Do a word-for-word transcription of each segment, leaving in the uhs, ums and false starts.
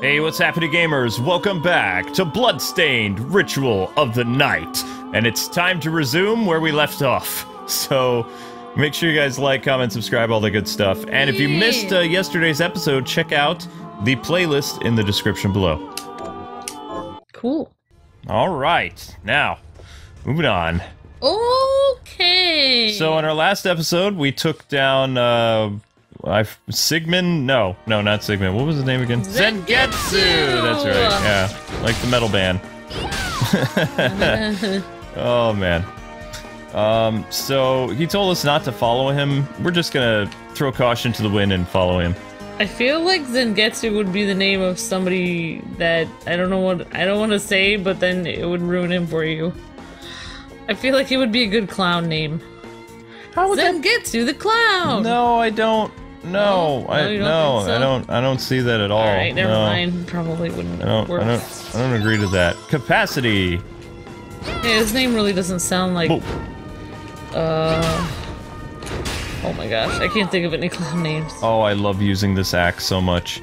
Hey, what's happening, gamers? Welcome back to Bloodstained: Ritual of the Night. And it's time to resume where we left off. So, make sure you guys like, comment, subscribe, all the good stuff. And if you missed uh, yesterday's episode, check out the playlist in the description below. Cool. Alright, now, moving on. Okay! So, in our last episode, we took down, uh... I Sigmund? No, no, not Sigmund. What was his name again? Zangetsu. Zangetsu. That's right. Yeah, like the metal band. Oh man. Um. So he told us not to follow him. We're just gonna throw caution to the wind and follow him. I feel like Zangetsu would be the name of somebody that I don't know what I don't want to say, but then it would ruin him for you. I feel like it would be a good clown name. How would Zangetsu the clown? No, I don't. No, no, I, no so? I don't. I don't see that at all. All right, never no. mind. Probably wouldn't I don't, work. I don't. I don't agree to that. Capacity. Yeah, his name really doesn't sound like. Whoa. Uh. Oh my gosh, I can't think of any clown names. Oh, I love using this axe so much.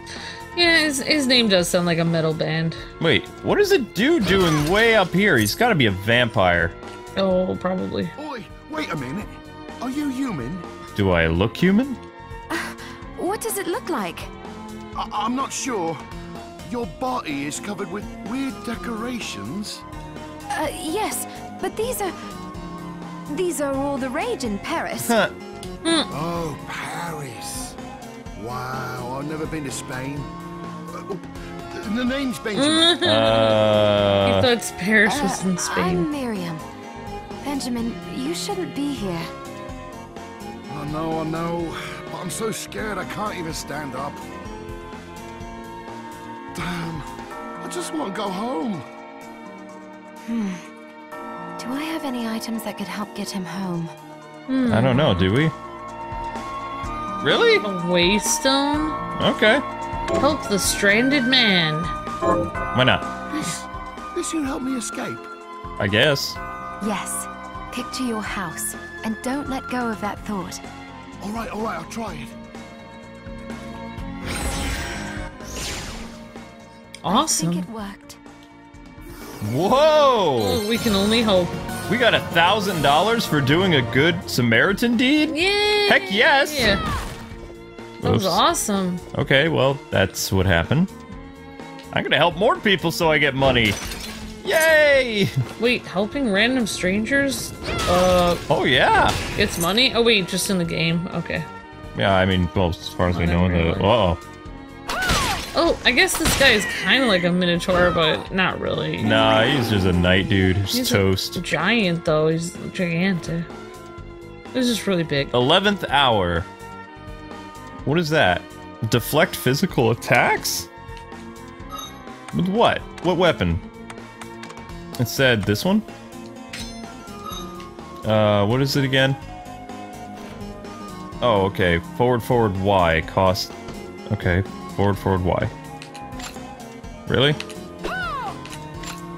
Yeah, his his name does sound like a metal band. Wait, what is a dude doing way up here? He's got to be a vampire. Oh, probably. Oi, wait a minute. Are you human? Do I look human? Uh, what does it look like? I I'm not sure. Your body is covered with weird decorations. Uh, yes, but these are... These are all the rage in Paris. Huh. Mm. Oh, Paris. Wow, I've never been to Spain. Uh, the, the name's Benjamin. uh... He thought it's Paris uh, was in Spain. I'm Miriam. Benjamin, you shouldn't be here. I know, I know, but I'm so scared I can't even stand up. Damn, I just want to go home. Hmm. Do I have any items that could help get him home? Hmm. I don't know, do we? Really? A waystone? Okay. Help the stranded man. Why not? This, this should help me escape. I guess. Yes. Picture your house. And don't let go of that thought. All right, all right, I'll try it. Awesome. I think it worked. Whoa! Ooh, we can only hope. We got a thousand dollars for doing a good Samaritan deed? Yay! Heck yes! Yeah. That was awesome. Okay, well, that's what happened. I'm gonna help more people so I get money. Yay! Wait, helping random strangers? Uh. Oh yeah. It's money. Oh wait, just in the game. Okay. Yeah, I mean, well, as far as oh, we know, really. the, uh oh. Oh, I guess this guy is kind of like a minotaur, but not really. Nah, he's just a knight dude. He's, he's toast. A giant though. He's gigantic. He's just really big. Eleventh hour. What is that? Deflect physical attacks? With what? What weapon? It said this one? Uh, what is it again? Oh, okay. Forward, forward, Y. Cost... Okay. Forward, forward, Y. Really?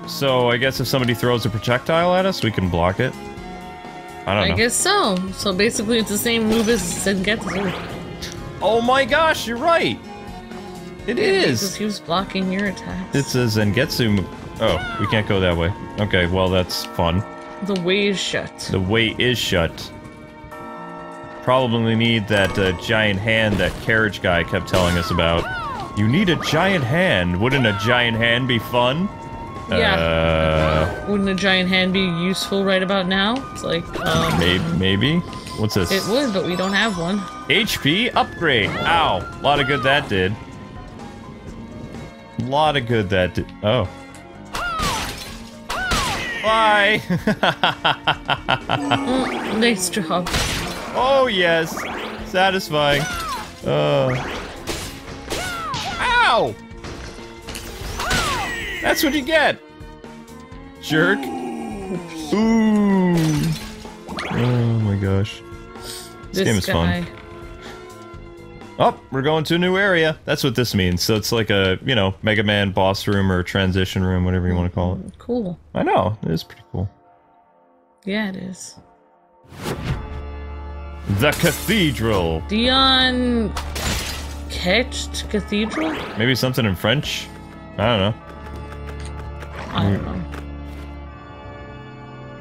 So, I guess if somebody throws a projectile at us, we can block it? I don't know. I guess so. So basically it's the same move as Zangetsu. Oh my gosh, you're right! It yeah, is! Because he was blocking your attacks. It's a Zangetsu move. Oh, we can't go that way. Okay, well, that's fun. The way is shut. The way is shut. Probably need that uh, giant hand that carriage guy kept telling us about. You need a giant hand. Wouldn't a giant hand be fun? Yeah. Uh, Wouldn't a giant hand be useful right about now? It's like, um... Maybe? maybe? What's this? It would, but we don't have one. H P upgrade. Ow. A lot of good that did. A lot of good that did. Oh. Bye! mm, nice job. Oh, yes. Satisfying. Uh. Ow! That's what you get! Jerk. Ooh. Oh my gosh. This, this game is guy. fun. Oh, we're going to a new area. That's what this means. So it's like a, you know, Mega Man boss room or transition room, whatever you want to call it. Cool. I know. It is pretty cool. Yeah, it is. The Cathedral. Dian Cecht Cecht Cathedral? Maybe something in French? I don't know. I don't know.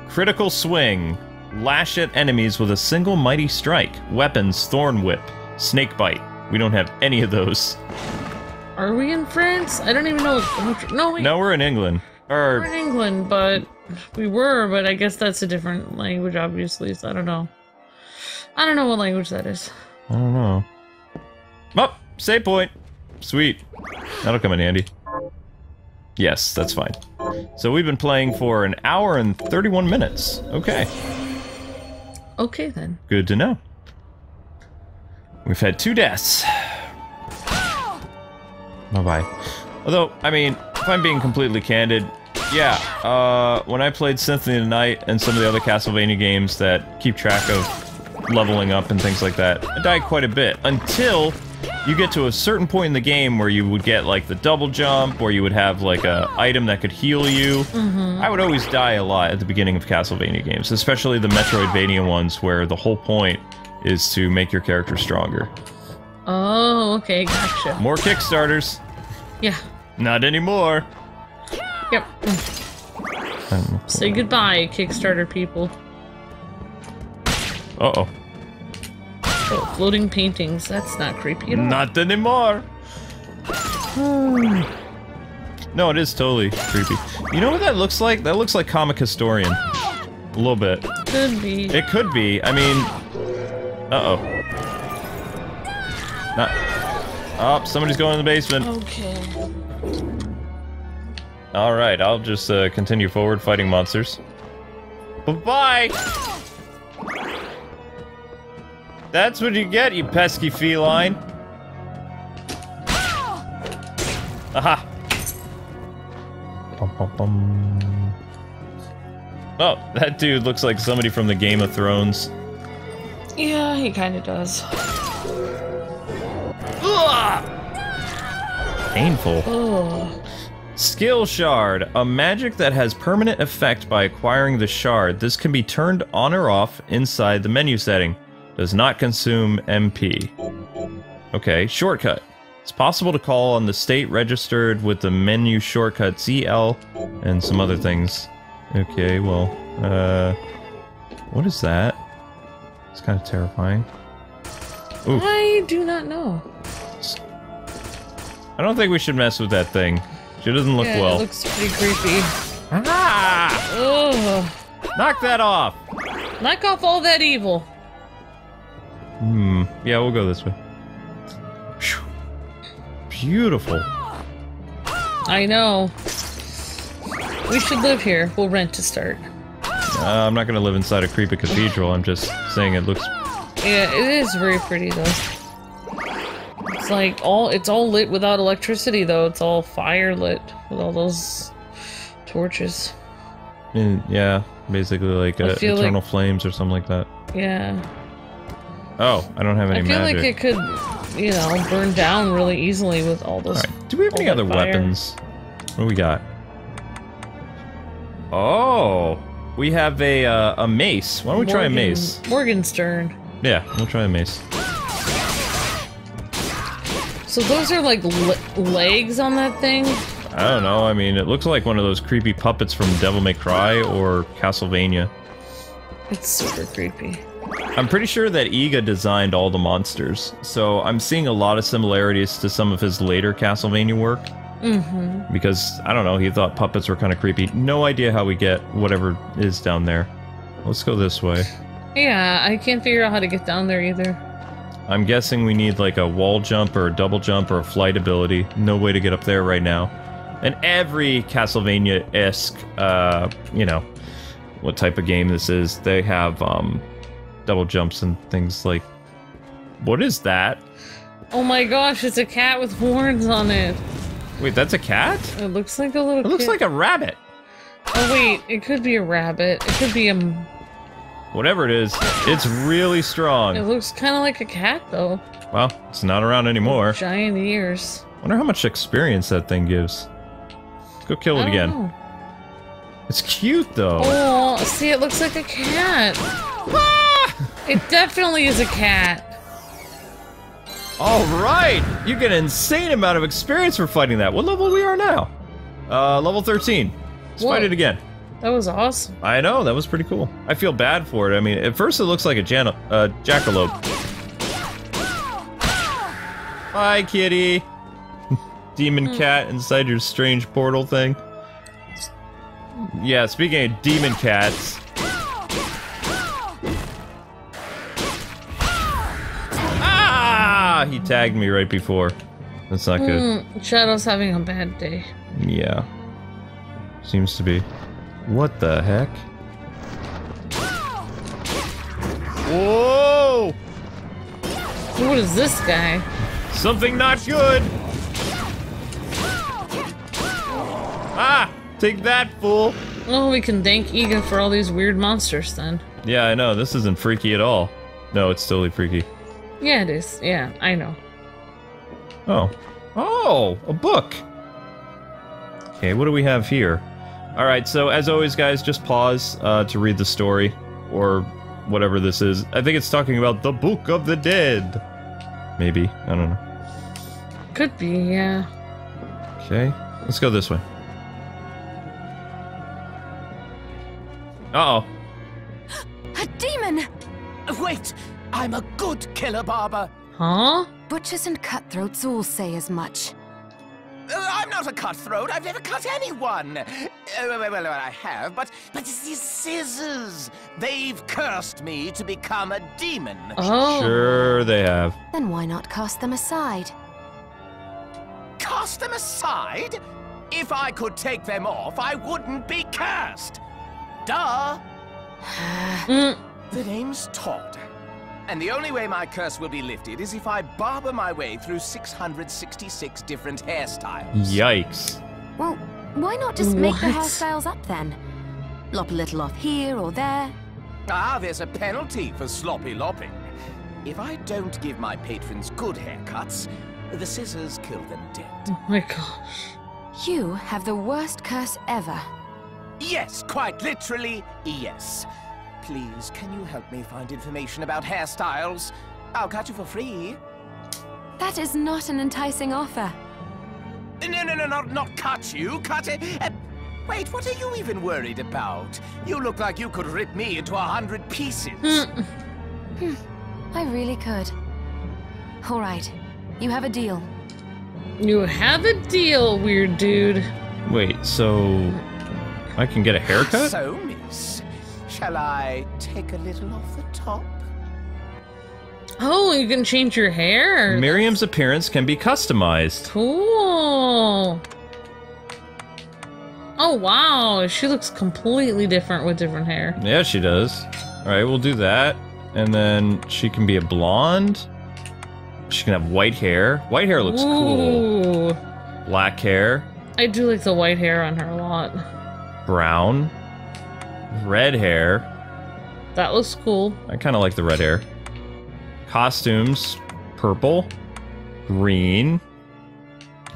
Critical swing. Lash at enemies with a single mighty strike. Weapons, thorn whip, snake bite. We don't have any of those. Are we in France? I don't even know. No, wait. No, we're in England. Or... We're in England, but we were, but I guess that's a different language, obviously, so I don't know. I don't know what language that is. I don't know. Oh, save point. Sweet. That'll come in handy. Yes, that's fine. So we've been playing for an hour and thirty-one minutes. Okay. Okay, then. Good to know. We've had two deaths. Bye-bye. Although, I mean, if I'm being completely candid, yeah, uh, when I played Symphony of the Night and some of the other Castlevania games that keep track of leveling up and things like that, I died quite a bit, until you get to a certain point in the game where you would get, like, the double jump, or you would have, like, a item that could heal you. Mm-hmm. I would always die a lot at the beginning of Castlevania games, especially the Metroidvania ones, where the whole point is to make your character stronger. Oh, okay, gotcha. More Kickstarters. Yeah. Not anymore. Yep. Say goodbye, Kickstarter people. Uh-oh. Oh, floating paintings. That's not creepy at all. Not anymore. No, it is totally creepy. You know what that looks like? That looks like Comic Historian. A little bit. Could be. It could be. I mean... Uh-oh. Not... Oh, somebody's going in the basement. Okay. Alright, I'll just uh, continue forward fighting monsters. Bye-bye! That's what you get, you pesky feline. Aha! Bum, bum, bum. Oh, that dude looks like somebody from the Game of Thrones. Yeah, he kinda does. Ugh! Painful. Ugh. Skill shard, a magic that has permanent effect by acquiring the shard. This can be turned on or off inside the menu setting. Does not consume M P. Okay, shortcut. It's possible to call on the state registered with the menu shortcut Z L and some other things. Okay, well, uh... what is that? It's kind of terrifying. Ooh. I do not know. I don't think we should mess with that thing. She doesn't look yeah, well. It looks pretty creepy. Ah! Ugh. Knock that off! Knock off all that evil. Hmm. Yeah, we'll go this way. Whew. Beautiful. I know. We should live here. We'll rent to start. Uh, I'm not gonna live inside a creepy cathedral. I'm just saying it looks... Yeah, it is very pretty, though. It's like all... It's all lit without electricity, though. It's all fire lit with all those torches. And, yeah, basically like a, eternal like, flames or something like that. Yeah. Oh, I don't have any magic. I feel magic. Like it could, you know, burn down really easily with all those. All right. Do we have any other fire. weapons? What do we got? Oh, we have a uh, a mace. Why don't we Morgan, try a mace? Morgan's turn. Yeah, we'll try a mace. So those are like le legs on that thing? I don't know. I mean, it looks like one of those creepy puppets from Devil May Cry or Castlevania. It's super creepy. I'm pretty sure that Iga designed all the monsters, so I'm seeing a lot of similarities to some of his later Castlevania work. Mm-hmm. Because, I don't know, he thought puppets were kind of creepy. No idea how we get whatever is down there. Let's go this way. Yeah, I can't figure out how to get down there either. I'm guessing we need like a wall jump or a double jump or a flight ability. No way to get up there right now. And every Castlevania-esque, uh, you know, what type of game this is, they have, um... double jumps and things like... What is that? Oh my gosh, it's a cat with horns on it. Wait, that's a cat? It looks like a little It kid. looks like a rabbit. Oh wait, it could be a rabbit. It could be a... Whatever it is, it's really strong. It looks kind of like a cat, though. Well, it's not around anymore. With giant ears. I wonder how much experience that thing gives. Let's go kill it again. Know. It's cute, though. Oh, see, it looks like a cat. It definitely is a cat. Alright! You get an insane amount of experience for fighting that. What level we are now? Uh, level thirteen. Let's Whoa. fight it again. That was awesome. I know, that was pretty cool. I feel bad for it. I mean, at first it looks like a jan- uh, jackalope. Hi, kitty. Demon mm. cat inside your strange portal thing. Yeah, speaking of demon cats... Ah! He tagged me right before. That's not mm, good. Shadow's having a bad day. Yeah. Seems to be. What the heck? Whoa! What is this guy? Something not good! Ah! Take that, fool! Well, we can thank Iga for all these weird monsters, then. Yeah, I know. This isn't freaky at all. No, it's totally freaky. Yeah, it is. Yeah, I know. Oh. Oh! A book! Okay, what do we have here? Alright, so as always, guys, just pause uh, to read the story. Or whatever this is. I think it's talking about the Book of the Dead. Maybe. I don't know. Could be, yeah. Okay. Let's go this way. Uh-oh. A demon! Wait! I'm a good killer, barber! Huh? Butchers and cutthroats all say as much. Uh, I'm not a cutthroat. I've never cut anyone. Uh, well, well, well, I have, but but it's these scissors. They've cursed me to become a demon. Oh. Sure they have. Then why not cast them aside? Cast them aside? If I could take them off, I wouldn't be cursed. Duh. mm. The name's Todd. And the only way my curse will be lifted is if I barber my way through six hundred sixty-six different hairstyles. Yikes. Well, why not just what? make the hairstyles up then? Lop a little off here or there. Ah, there's a penalty for sloppy lopping. If I don't give my patrons good haircuts, the scissors kill them dead. Oh my gosh. You have the worst curse ever. Yes, quite literally, yes. Please, can you help me find information about hairstyles? I'll cut you for free. That is not an enticing offer. No, no, no, not, not cut you, cut it. Uh, wait, what are you even worried about? You look like you could rip me into a hundred pieces. I really could. All right, you have a deal. You have a deal, weird dude. Wait, so I can get a haircut? So, miss. Shall I take a little off the top? Oh, you can change your hair. Miriam's appearance can be customized. Cool. Oh, wow. She looks completely different with different hair. Yeah, she does. All right, we'll do that. And then she can be a blonde. She can have white hair. White hair looks Ooh. cool. Black hair. I do like the white hair on her a lot. Brown. Red hair. That looks cool. I kind of like the red hair. Costumes. Purple. Green.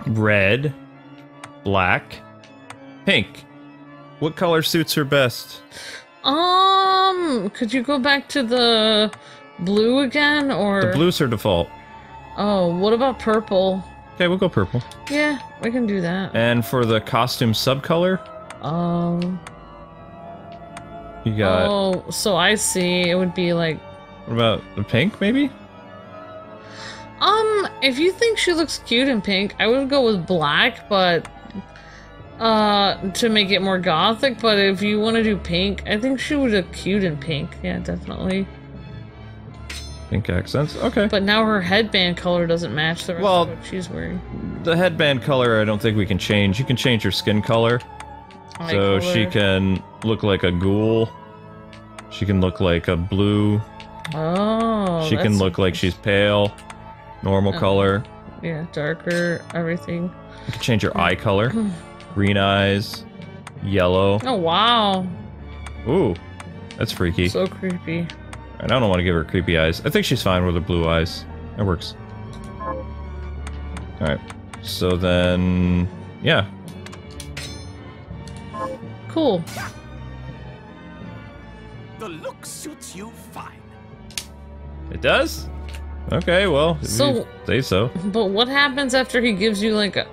Red. Black. Pink. What color suits her best? Um, could you go back to the blue again, or... The blue's her default. Oh, what about purple? Okay, we'll go purple. Yeah, we can do that. And for the costume subcolor? Um... You got... Oh, so I see. It would be like... What about the pink, maybe? Um, if you think she looks cute in pink, I would go with black, but... Uh, to make it more gothic, but if you want to do pink, I think she would look cute in pink. Yeah, definitely. Pink accents? Okay. But now her headband color doesn't match the rest well, of what she's wearing. The headband color I don't think we can change. You can change her skin color. So she can look like a ghoul. She can look like a blue. Oh. She can look like she's pale. Normal color. Yeah, darker, everything. You can change her eye color. Green eyes. Yellow. Oh, wow. Ooh. That's freaky. So creepy. I don't want to give her creepy eyes. I think she's fine with her blue eyes. It works. Alright. So then... Yeah. Cool. The look suits you fine. It does? Okay, well, so, if you say so. But what happens after he gives you like a...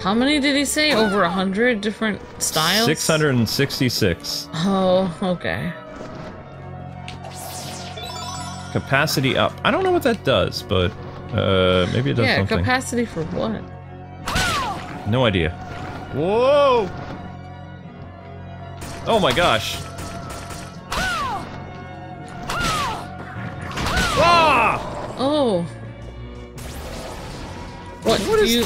How many did he say? Over a hundred different styles? six hundred sixty-six. Oh, okay. Capacity up. I don't know what that does, but uh, maybe it does yeah, something. Yeah, capacity for what? No idea. Whoa! Oh my gosh. Ah! Oh. What, what do is... you...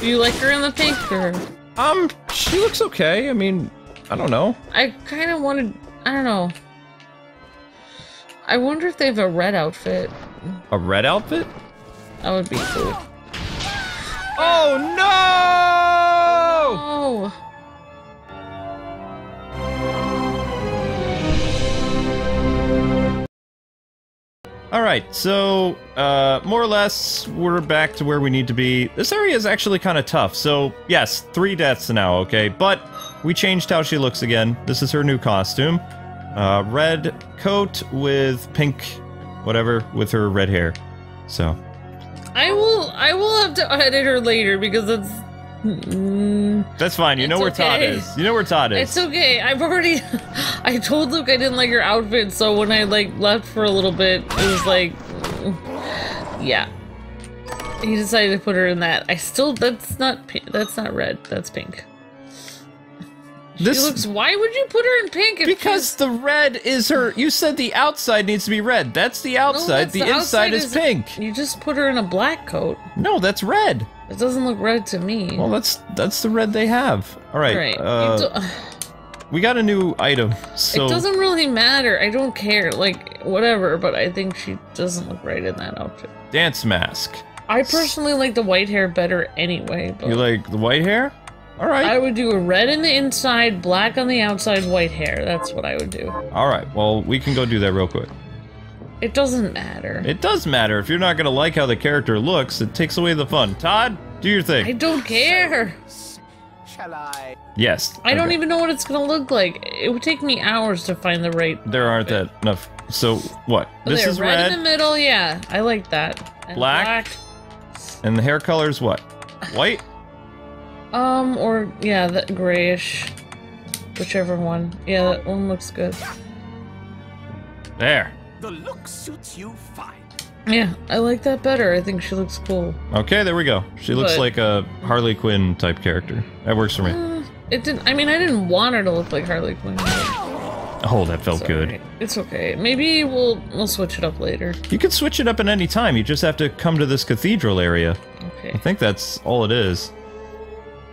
Do you like her in the pink, or...? Um, she looks okay. I mean, I don't know. I kind of wanted... I don't know. I wonder if they have a red outfit. A red outfit? That would be cool. Oh, no! Oh. Alright, so, uh, more or less, we're back to where we need to be. This area is actually kind of tough, so, yes, three deaths now, okay? But, we changed how she looks again. This is her new costume. Uh, red coat with pink, whatever, with her red hair. So. I will, I will have to edit her later, because it's... Mm, that's fine, you know where okay. Todd is. You know where Todd is. It's okay, I've already... I told Luke I didn't like her outfit, so when I, like, left for a little bit, it was like... Yeah. He decided to put her in that. I still... That's not pink. That's not red. That's pink. She this looks... Why would you put her in pink? Because the red is her... You said the outside needs to be red. That's the outside. No, that's the the outside inside is, is pink. You just put her in a black coat. No, that's red. It doesn't look red to me. Well, that's that's the red they have. All right. Right. Uh, we got a new item, so... It doesn't really matter. I don't care. Like, whatever, but I think she doesn't look right in that outfit. Dance mask. I personally like the white hair better anyway, but... You like the white hair? All right. I would do a red in the inside, black on the outside, white hair. That's what I would do. All right. Well, we can go do that real quick. It doesn't matter. It does matter. If you're not gonna like how the character looks, it takes away the fun. Todd, do your thing. I don't care. Shall I? Yes. I okay. don't even know what it's gonna look like. It would take me hours to find the right... There aren't that enough. So, what? Oh, this is red. Red in the middle, yeah. I like that. And black. black. And the hair color is what? White? um, or, yeah, the grayish. Whichever one. Yeah, that one looks good. There. The look suits you fine. Yeah, I like that better. I think she looks cool. Okay, there we go. She looks but, like a Harley Quinn type character. That works for me. Uh, it didn't. I mean, I didn't want her to look like Harley Quinn. Oh, that felt it's good. Right. It's okay. Maybe we'll we'll switch it up later. You can switch it up at any time. You just have to come to this cathedral area. Okay. I think that's all it is.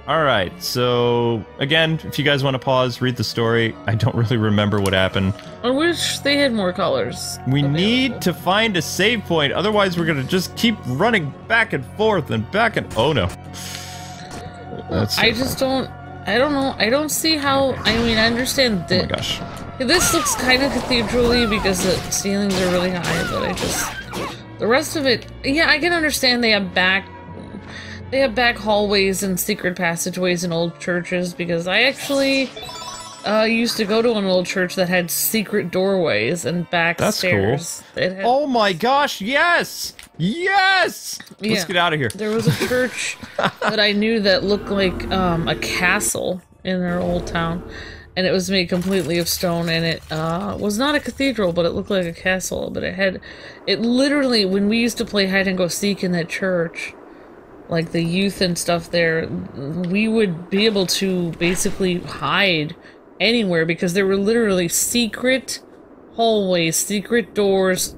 All right. So again, if you guys want to pause, read the story. I don't really remember what happened. I wish they had more colors. We need to find a save point, otherwise we're gonna just keep running back and forth and back and oh no. That's I just don't. I don't know. I don't see how. I mean, I understand that. Oh my gosh. This looks kind of cathedral-y because the ceilings are really high, but I just the rest of it. Yeah, I can understand they have back. They have back hallways and secret passageways in old churches because I actually uh, used to go to an old church that had secret doorways and back That's stairs. That's cool. Had... Oh my gosh, yes! Yes! Yeah. Let's get out of here. There was a church that I knew that looked like um, a castle in our old town, and it was made completely of stone, and it uh, was not a cathedral, but it looked like a castle, but it had... It literally, when we used to play hide-and-go-seek in that church... Like the youth and stuff there, we would be able to basically hide anywhere because there were literally secret hallways, secret doors,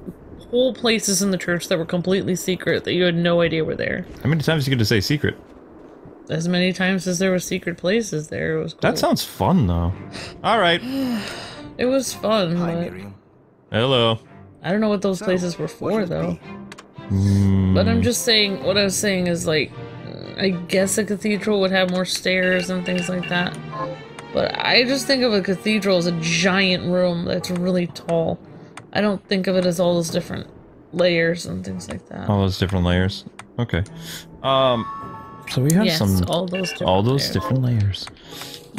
whole places in the church that were completely secret that you had no idea were there. How many times did you get to say secret? As many times as there were secret places there. It was cool. That sounds fun though. All right. It was fun. Hi, Miriam. Hello. I don't know what those so, places were for though. Mm. But I'm just saying, what I was saying is like, I guess a cathedral would have more stairs and things like that. But I just think of a cathedral as a giant room that's really tall. I don't think of it as all those different layers and things like that. All those different layers? Okay. Um, so we have yes, some... all those different All those layers. different layers.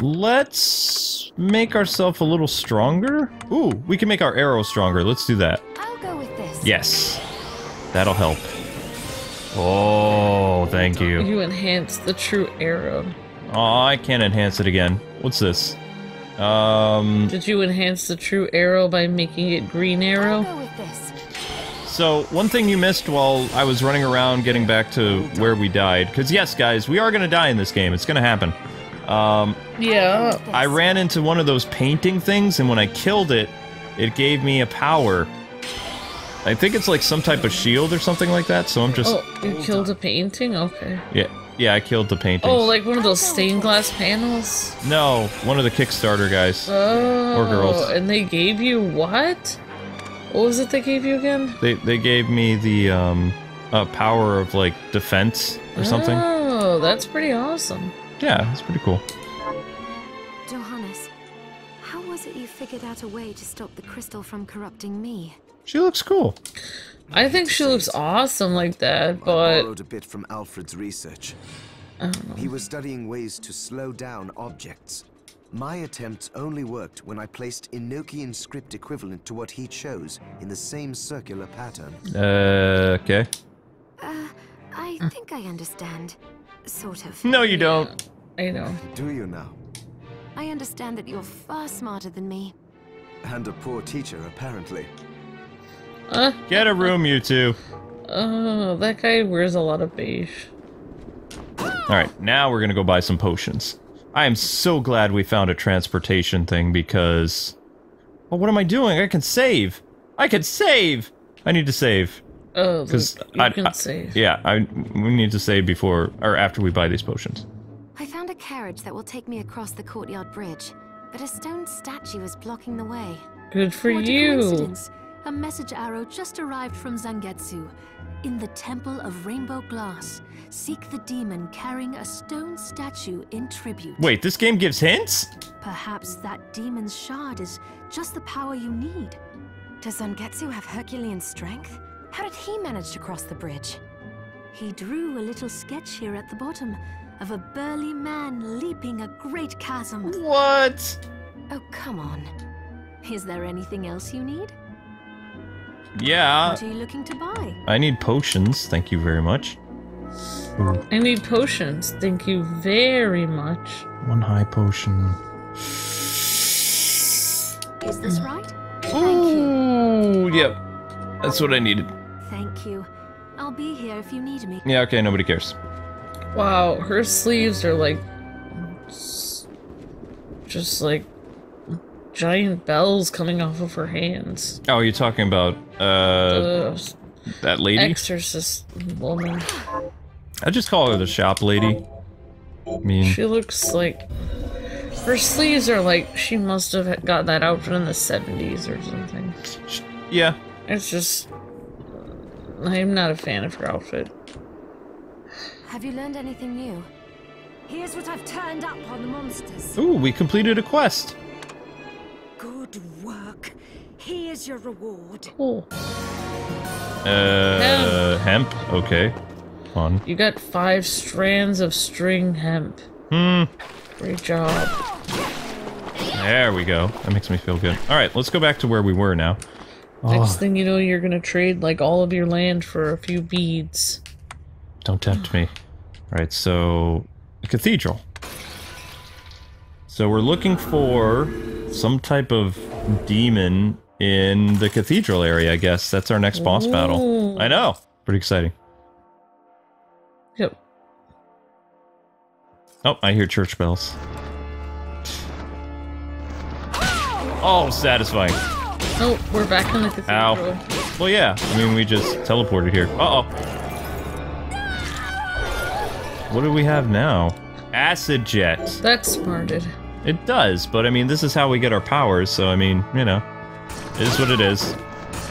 Let's make ourselves a little stronger. Ooh, we can make our arrow stronger. Let's do that. I'll go with this. Yes. That'll help. Oh, thank you. You enhance the true arrow. Oh, I can't enhance it again. What's this? Um. Did you enhance the true arrow by making it green arrow? I'll go with this. So, one thing you missed while I was running around getting back to where we died, because yes, guys, we are going to die in this game. It's going to happen. Um, yeah. I ran into one of those painting things, and when I killed it, it gave me a power. I think it's like some type of shield or something like that, so I'm just... Oh, you killed a painting? Okay. Yeah, yeah, I killed the painting. Oh, like one of those stained glass panels? No, one of the Kickstarter guys. Oh, or girls. And they gave you what? What was it they gave you again? They they gave me the um, uh, power of, like, defense or something. Oh, that's pretty awesome. Yeah, that's pretty cool. Johannes, how was it you figured out a way to stop the crystal from corrupting me? She looks cool. I think she looks awesome like that, but I borrowed a bit from Alfred's research. He was studying ways to slow down objects. My attempts only worked when I placed Enochian script equivalent to what he chose in the same circular pattern. Uh, okay. Uh, I think I understand. Sort of. No, you don't. Yeah, I know. Do you now? I understand that you're far smarter than me. And a poor teacher, apparently. Uh, Get a room, you two. Oh, uh, that guy wears a lot of beige. Alright, now we're gonna go buy some potions. I am so glad we found a transportation thing because... Well, what am I doing? I can save! I can save! I need to save. Oh, because I can save. Yeah, I, we need to save before or after we buy these potions. I found a carriage that will take me across the courtyard bridge, but a stone statue is blocking the way. Good for you! A message arrow just arrived from Zangetsu. In the Temple of Rainbow Glass, seek the demon carrying a stone statue in tribute. Wait, this game gives hints? Perhaps that demon's shard is just the power you need. Does Zangetsu have Herculean strength? How did he manage to cross the bridge? He drew a little sketch here at the bottom of a burly man leaping a great chasm. What? Oh, come on. Is there anything else you need? Yeah. What are you looking to buy? I need potions, thank you very much. Ooh. I need potions, thank you very much. One high potion. Is this right? Oh, yep. Yeah. That's what I needed. Thank you. I'll be here if you need me. Yeah, okay, nobody cares. Wow, her sleeves are like just like giant bells coming off of her hands. Oh, you're talking about uh, the that lady? Exorcist woman. I just call her the shop lady. I mean, she looks like her sleeves are like she must have gotten that outfit in the seventies or something. Yeah. It's just I'm not a fan of her outfit. Have you learned anything new? Here's what I've turned up on the monsters. Ooh, we completed a quest. Good work. Here's your reward. Cool. Uh, hemp. hemp. Okay. On. You got five strands of string hemp. Hmm. Great job. There we go. That makes me feel good. All right, let's go back to where we were now. Next oh. thing you know, you're gonna trade like all of your land for a few beads. Don't tempt me. All right, so a cathedral. So we're looking for some type of demon in the cathedral area, I guess. That's our next boss Ooh. battle. I know. Pretty exciting. Yep. Oh, I hear church bells. Oh, satisfying. Oh, we're back in the cathedral. Ow. Well, yeah. I mean, we just teleported here. Uh-oh. What do we have now? Acid jet. That's smarted. It does, but I mean, this is how we get our powers, so I mean, you know, it is what it is.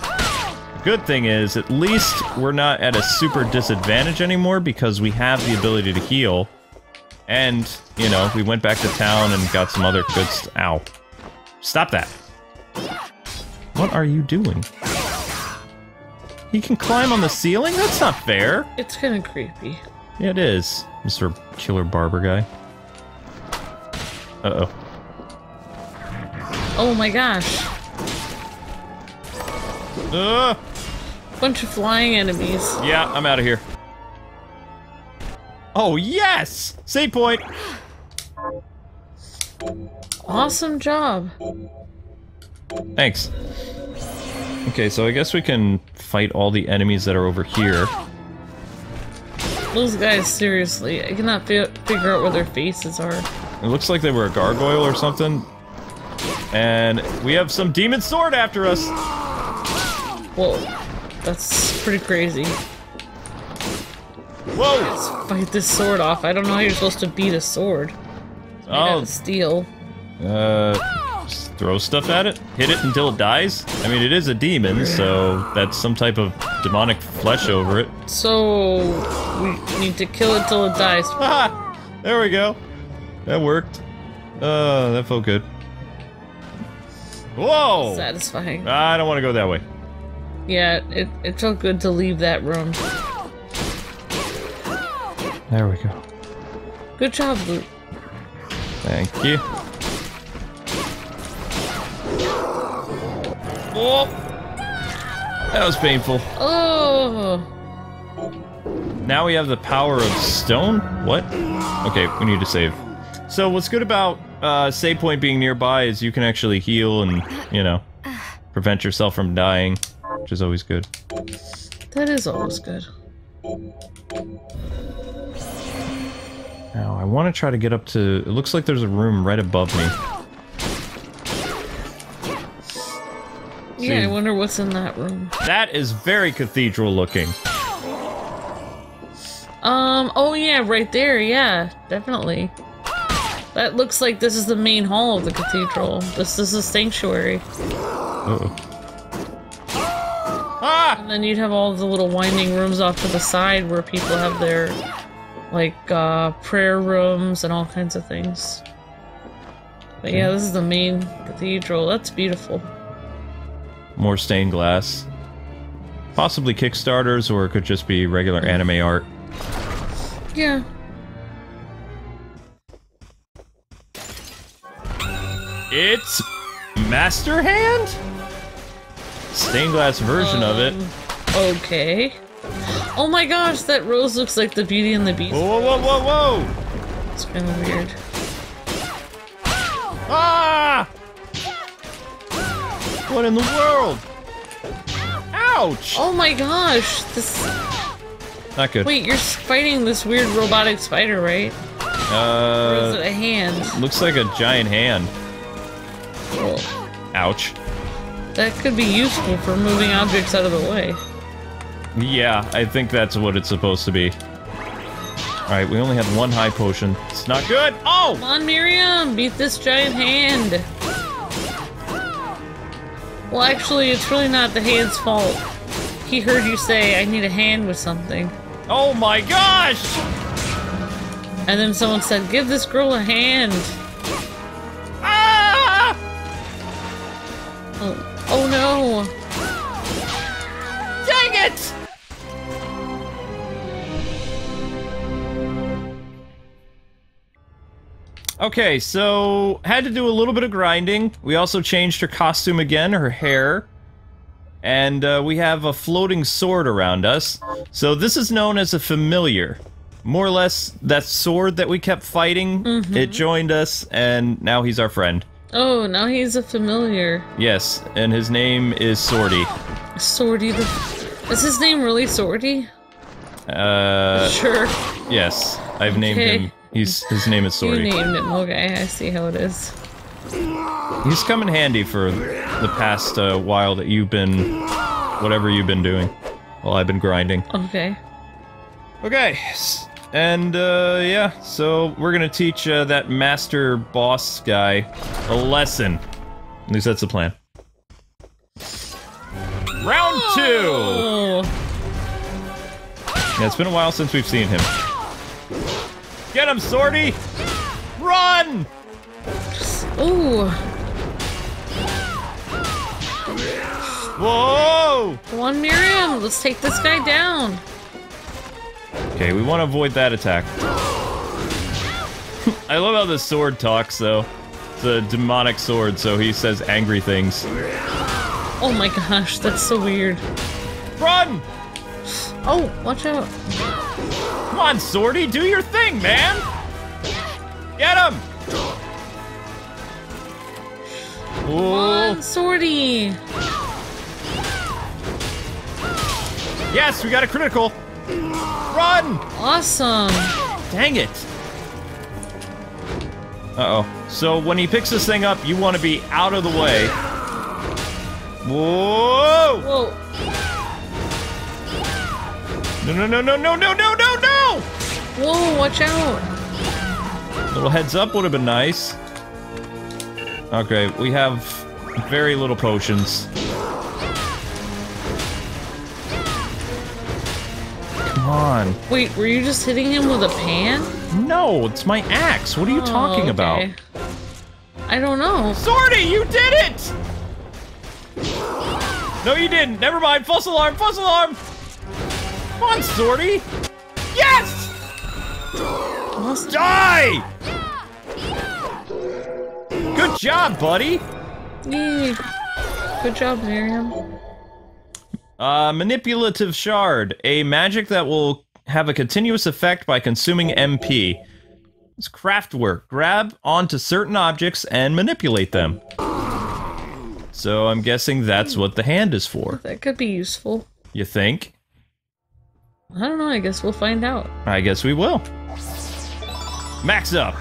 The good thing is, at least we're not at a super disadvantage anymore because we have the ability to heal. And, you know, we went back to town and got some other good st- Ow. Stop that. What are you doing? He can climb on the ceiling? That's not fair. It's kind of creepy. Yeah, it is, Mister Killer Barber guy. Uh-oh. Oh my gosh. Uh, Bunch of flying enemies. Yeah, I'm out of here. Oh, yes! Save point! Awesome job. Thanks. Okay, so I guess we can fight all the enemies that are over here. Those guys, seriously, I cannot fi figure out where their faces are. It looks like they were a gargoyle or something. And we have some demon sword after us! Whoa. That's pretty crazy. Whoa! Let's fight this sword off. I don't know how you're supposed to beat a sword. Oh. Steel. Uh, just throw stuff at it? Hit it until it dies? I mean, it is a demon, so that's some type of demonic flesh over it. So, we need to kill it till it dies. Ah, there we go. That worked. Uh, that felt good. Whoa! Satisfying. I don't want to go that way. Yeah, it, it felt good to leave that room. There we go. Good job, Luke. Thank you. Oh! That was painful. Oh! Now we have the power of stone? What? Okay, we need to save. So what's good about uh, save point being nearby is you can actually heal and, you know, prevent yourself from dying, which is always good. That is always good. Now, I want to try to get up to... It looks like there's a room right above me. Yeah, see, I wonder what's in that room. That is very cathedral looking. Um, oh yeah, right there, yeah. Definitely. That looks like this is the main hall of the cathedral. This, this is a sanctuary. Uh-oh. Ah! And then you'd have all the little winding rooms off to the side where people have their... Like, uh, prayer rooms and all kinds of things. But yeah, this is the main cathedral. That's beautiful. More stained glass. Possibly Kickstarters, or it could just be regular anime art. Yeah. It's... Master Hand? Stained glass version um, of it. Okay. Oh my gosh, that rose looks like the Beauty and the Beast. Whoa, whoa, whoa, whoa! It's kind of weird. Ah! What in the world? Ouch! Oh my gosh, this... Not good. Wait, you're fighting this weird robotic spider, right? Uh... Or is it a hand? Looks like a giant hand. Cool. Ouch. That could be useful for moving objects out of the way. Yeah, I think that's what it's supposed to be. Alright, we only have one high potion. It's not good! Oh! Come on, Miriam! Beat this giant hand! Well, actually, it's really not the hand's fault. He heard you say, I need a hand with something. Oh my gosh! And then someone said, give this girl a hand! Ah! Oh, oh no! Dang it! Okay, so had to do a little bit of grinding. We also changed her costume again, her hair. And uh, we have a floating sword around us. So this is known as a familiar. More or less, that sword that we kept fighting, mm-hmm. It joined us, and now he's our friend. Oh, now he's a familiar. Yes, and his name is Sortie. Sortie the... Is his name really Sortie? Uh... Sure. Yes, I've okay. named him. He's, his name is Sortie. You named him, okay, I see how it is. He's come in handy for the past uh, while that you've been... Whatever you've been doing. While I've been grinding. Okay. Okay, and uh, yeah, so we're gonna teach uh, that master boss guy a lesson. At least that's the plan. Round two! Oh. Yeah, it's been a while since we've seen him. Get him, Sortie! Run! Ooh. Whoa! Come on, Miriam, let's take this guy down. Okay, we want to avoid that attack. I love how this sword talks, though. It's a demonic sword, so he says angry things. Oh my gosh, that's so weird. Run! Oh, watch out. Come on, Sortie, do your thing, man! Get him! Come on, Sortie! Yes, we got a critical! Run! Awesome! Dang it! Uh-oh. So when he picks this thing up, you want to be out of the way. Whoa! Whoa. No, no, no, no, no, no, no, no, no! Whoa, watch out! Little heads up would have been nice. Okay, we have very little potions. Come on. Wait, were you just hitting him with a pan? No, it's my axe. What are you oh, talking okay. about? I don't know. Sortie, you did it! No, you didn't. Never mind. False alarm, false alarm! Come on, Sortie! Yes! Awesome. Die! Good job, buddy! Yay. Good job, Miriam. Uh, manipulative shard. A magic that will have a continuous effect by consuming M P. It's Craftwork. Grab onto certain objects and manipulate them. So I'm guessing that's what the hand is for. That could be useful. You think? I don't know, I guess we'll find out. I guess we will. Max up!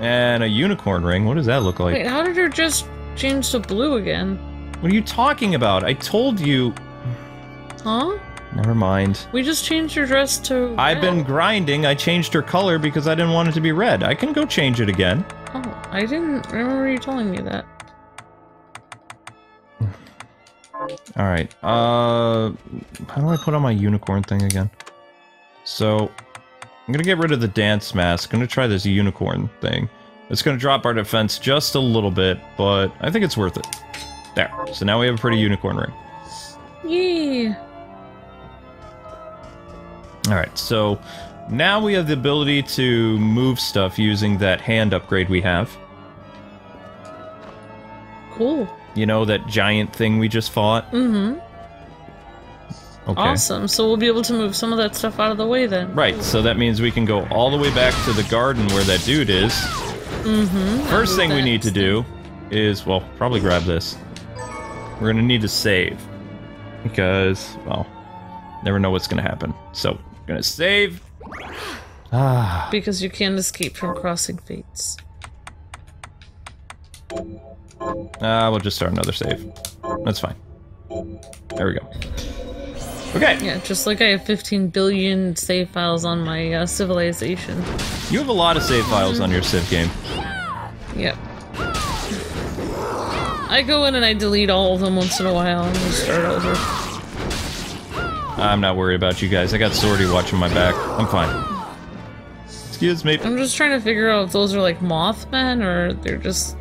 And a unicorn ring, what does that look like? Wait, how did her just change to blue again? What are you talking about? I told you... Huh? Never mind. We just changed her dress to red. I've been grinding. I changed her color because I didn't want it to be red. I can go change it again. Oh, I didn't remember you telling me that. Alright, uh... how do I put on my unicorn thing again? So... I'm gonna get rid of the dance mask. I'm gonna try this unicorn thing. It's gonna drop our defense just a little bit, but I think it's worth it. There. So now we have a pretty unicorn ring. Yeah. Alright, so now we have the ability to move stuff using that hand upgrade we have. Cool. You know, that giant thing we just fought? Mm-hmm. Okay. Awesome, so we'll be able to move some of that stuff out of the way then. Right, so that means we can go all the way back to the garden where that dude is. Mm-hmm. First thing we need to do is, well, probably grab this. We're gonna need to save. Because, well... never know what's gonna happen. So, I'm gonna save. Ah. Because you can't escape from crossing fates. Ah, uh, we'll just start another save. That's fine. There we go. Okay. Yeah, just like I have fifteen billion save files on my uh, Civilization. You have a lot of save files on your Civ game. Yep. I go in and I delete all of them once in a while and we start over. I'm not worried about you guys. I got Sortie watching my back. I'm fine. Excuse me. I'm just trying to figure out if those are like Mothmen or they're just...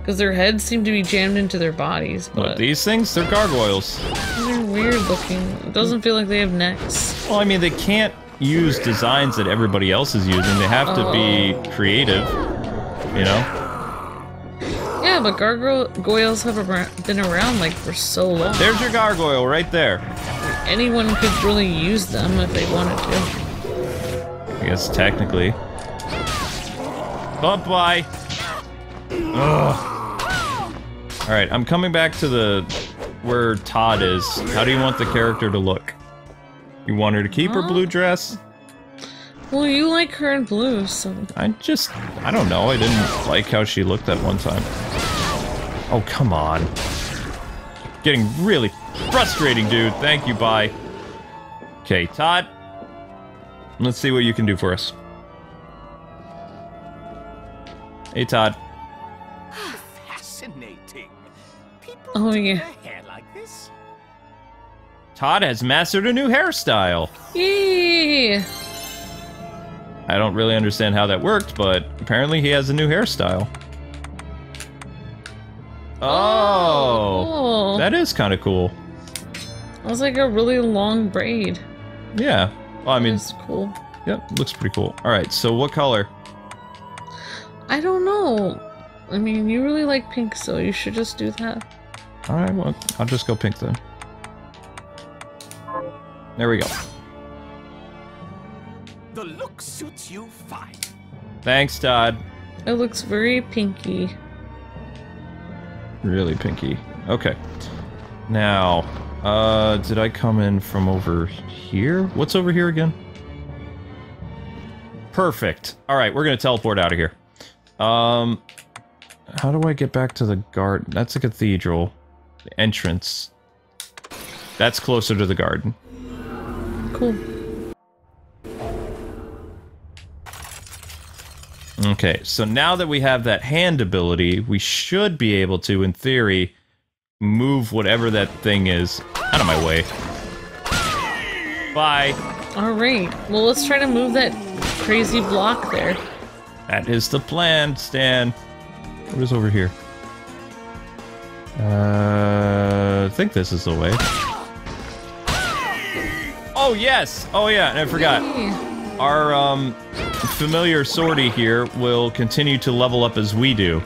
because their heads seem to be jammed into their bodies, but... What, these things? They're gargoyles. They're weird looking. It doesn't feel like they have necks. Well, I mean, they can't use designs that everybody else is using. They have to oh. be creative, you know? Yeah, but gargoyles have been around, like, for so long. There's your gargoyle right there. Anyone could really use them if they wanted to. I guess technically. Bye-bye. Ugh. Alright, I'm coming back to the... where Todd is. How do you want the character to look? You want her to keep huh? her blue dress? Well, you like her in blue, so... I just... I don't know, I didn't like how she looked that one time. Oh, come on. Getting really frustrating, dude. Thank you, bye. Okay, Todd. Let's see what you can do for us. Hey, Todd. Fascinating. People oh, yeah. hair like this. Todd has mastered a new hairstyle. Yay! I don't really understand how that worked, but apparently he has a new hairstyle. Oh, cool. That is kind of cool. That was like a really long braid. Yeah. Well, I mean, it's cool. Yep, looks pretty cool. All right, so what color? I don't know. I mean, you really like pink, so you should just do that. All right, well, I'll just go pink then. There we go. The look suits you fine. Thanks, Todd. It looks very pinky. Really pinky. Okay. Now, uh, did I come in from over here? What's over here again? Perfect. All right, we're gonna teleport out of here. Um, how do I get back to the garden? That's a cathedral. The entrance. That's closer to the garden. Cool. Okay, so now that we have that hand ability, we should be able to, in theory, move whatever that thing is out of my way. Bye. All right. Well, let's try to move that crazy block there. That is the plan, Stan. What is over here? Uh, I think this is the way. Oh, yes! Oh, yeah, and I forgot. Yay. Our, um... familiar Sortie here will continue to level up as we do.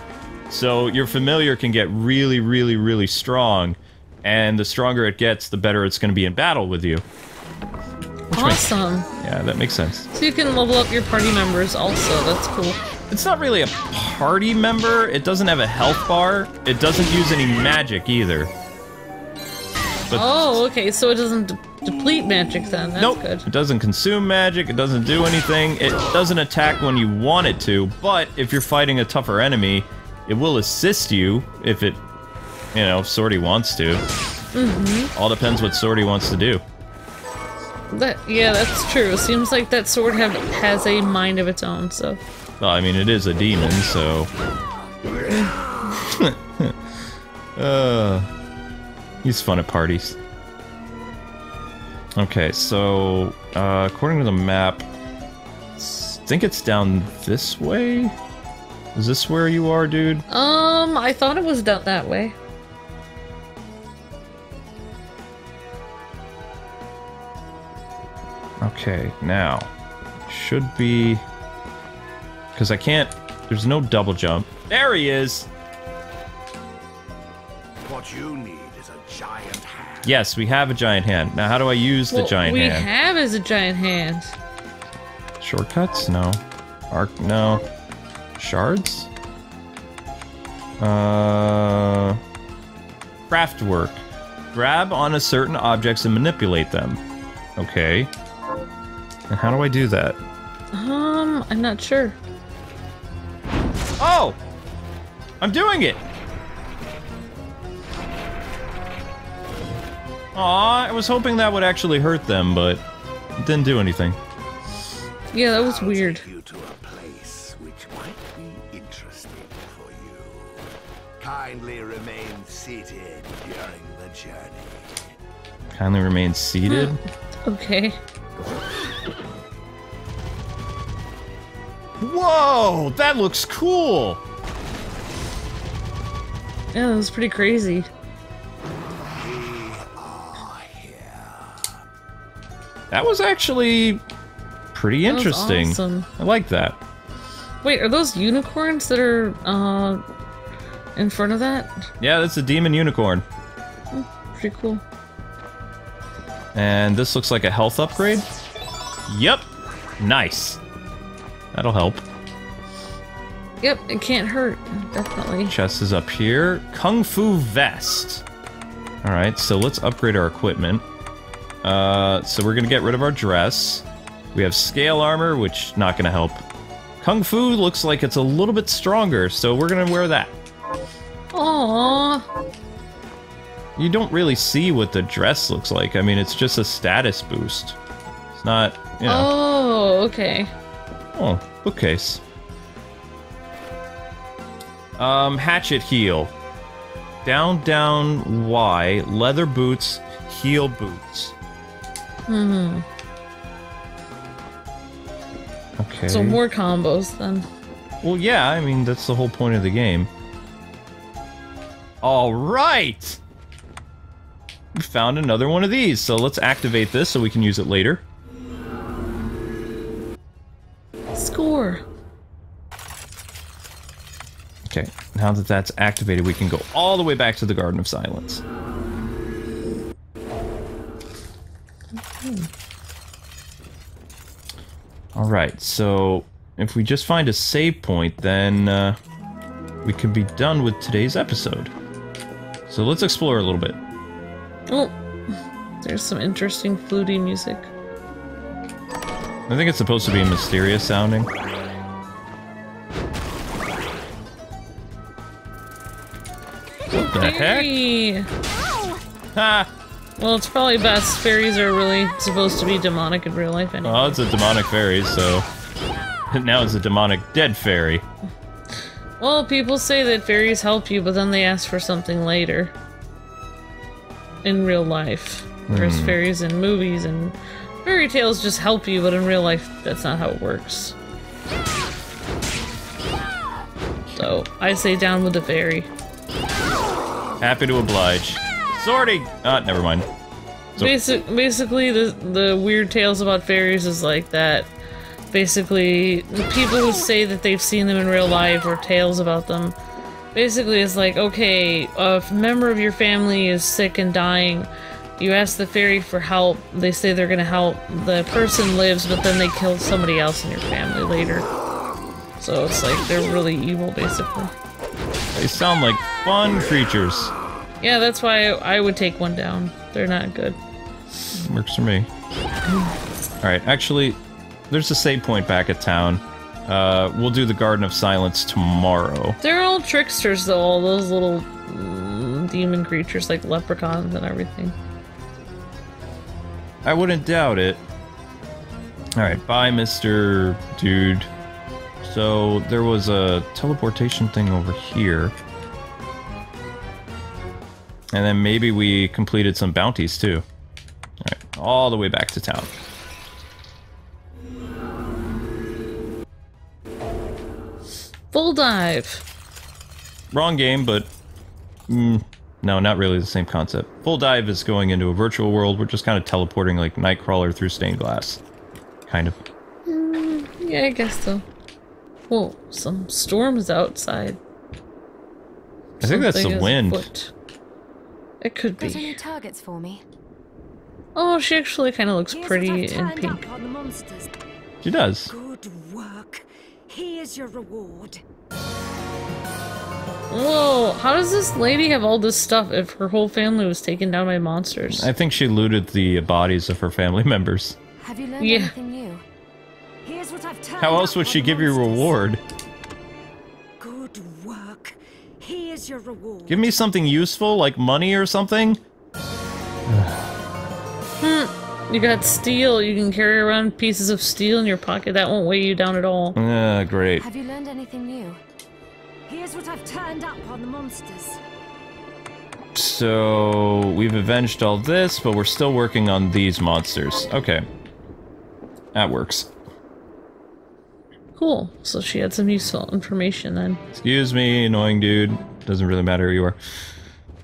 So your familiar can get really, really, really strong, and the stronger it gets, the better it's going to be in battle with you. Which awesome. Makes, yeah, that makes sense. So you can level up your party members also. That's cool. It's not really a party member. It doesn't have a health bar. It doesn't use any magic either. But oh, okay. So it doesn't... deplete magic then, that's nope. good. It doesn't consume magic, it doesn't do anything, it doesn't attack when you want it to, but if you're fighting a tougher enemy, it will assist you if it, you know, if Sortie wants to. Mm-hmm. All depends what Sortie wants to do. That, yeah, that's true. Seems like that sword have, has a mind of its own, so... Well, I mean, it is a demon, so... uh, he's fun at parties. Okay, so, uh, according to the map, I think it's down this way? Is this where you are, dude? Um, I thought it was down that way. Okay, now, should be... because I can't... there's no double jump. There he is! What you need is a giant hand. Yes, we have a giant hand. Now, how do I use well, the giant we hand? What we have is a giant hand. Shortcuts? No. Arc? No. Shards? Uh... Craftwork. Grab on a certain objects and manipulate them. Okay. And how do I do that? Um, I'm not sure. Oh! I'm doing it! Aw, I was hoping that would actually hurt them, but it didn't do anything. Yeah, that was weird. I'll take you to a place which might be interesting for you. Kindly remain seated during the journey. Kindly remain seated? Okay. Whoa, that looks cool! Yeah, that was pretty crazy. That was actually pretty interesting. Awesome. I like that. Wait, are those unicorns that are uh, in front of that? Yeah, that's a demon unicorn. Oh, pretty cool. And this looks like a health upgrade. Yep. Nice. That'll help. Yep, it can't hurt. Definitely. Chest is up here. Kung Fu Vest. Alright, so let's upgrade our equipment. Uh, so we're gonna get rid of our dress. We have scale armor, which not gonna help. Kung Fu looks like it's a little bit stronger, so we're gonna wear that. Aww. You don't really see what the dress looks like. I mean, it's just a status boost. It's not, you know. Oh, okay. Oh, bookcase. Um, hatchet heel. Down, down, Y. Leather boots, heel boots. Hmm. Okay. So more combos then. Well, yeah, I mean, that's the whole point of the game. Alright! We found another one of these, so let's activate this so we can use it later. Score! Okay, now that that's activated, we can go all the way back to the Garden of Silence. Hmm. Alright, so if we just find a save point, then uh, we can be done with today's episode. So let's explore a little bit. Oh, there's some interesting flutey music. I think it's supposed to be mysterious sounding. What the Fairy. heck? Ha! Well, it's probably best. Fairies are really supposed to be demonic in real life anyway. Well, it's a demonic fairy, so... Now it's a demonic dead fairy. Well, people say that fairies help you, but then they ask for something later. In real life. Hmm. There's fairies in movies, and fairy tales just help you, but in real life, that's not how it works. So, I say down with the fairy. Happy to oblige. Sortie! Ah, uh, never mind. So Basic, basically, the the weird tales about fairies is like that. Basically, the people who say that they've seen them in real life or tales about them, basically it's like, okay, a member of your family is sick and dying, you ask the fairy for help, they say they're gonna help, the person lives, but then they kill somebody else in your family later. So it's like, they're really evil, basically. They sound like fun creatures. Yeah, that's why I would take one down. They're not good. Works for me. Alright, actually, there's a save point back at town. Uh, we'll do the Garden of Silence tomorrow. They're all tricksters, though, all those little mm, demon creatures like leprechauns and everything. I wouldn't doubt it. Alright, bye, Mister Dude. So, there was a teleportation thing over here. And then maybe we completed some bounties, too. Alright, all the way back to town. Full dive! Wrong game, but... Mm, no, not really the same concept. Full dive is going into a virtual world. We're just kind of teleporting like Nightcrawler through stained glass. Kind of. Mm, yeah, I guess so. Whoa, some storms outside. I think Something that's the wind. Foot. It could be. Any targets for me? Oh, she actually kind of looks Here's pretty in pink. She does. Good work. Here's your reward. Whoa, how does this lady have all this stuff if her whole family was taken down by monsters? I think she looted the bodies of her family members. Have you learned yeah. anything new? Here's what I've turned How else would she give monsters. you a reward? Here's your reward. Give me something useful, like money or something. Hmm. You got steel. You can carry around pieces of steel in your pocket. That won't weigh you down at all. Ah, uh, great. Have you learned anything new? Here's what I've turned up on the monsters. So we've avenged all this, but we're still working on these monsters. Okay, that works. Cool. So she had some useful information then. Excuse me, annoying dude. Doesn't really matter who you are.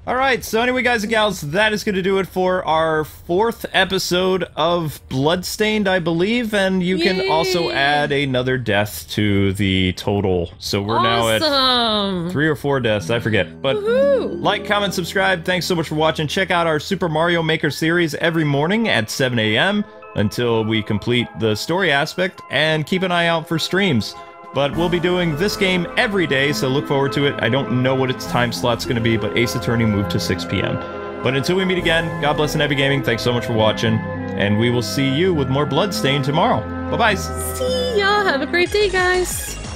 Alright, so anyway, guys and gals, that is going to do it for our fourth episode of Bloodstained, I believe. And you Yay! can also add another death to the total. So we're awesome. now at three or four deaths, I forget. But like, comment, subscribe. Thanks so much for watching. Check out our Super Mario Maker series every morning at seven A M until we complete the story aspect, and keep an eye out for streams. But we'll be doing this game every day, so look forward to it. I don't know what its time slot's going to be, but Ace Attorney moved to six P M But until we meet again, God bless and happy gaming. Thanks so much for watching, and we will see you with more Bloodstained tomorrow. Bye-bye. See ya. Have a great day, guys.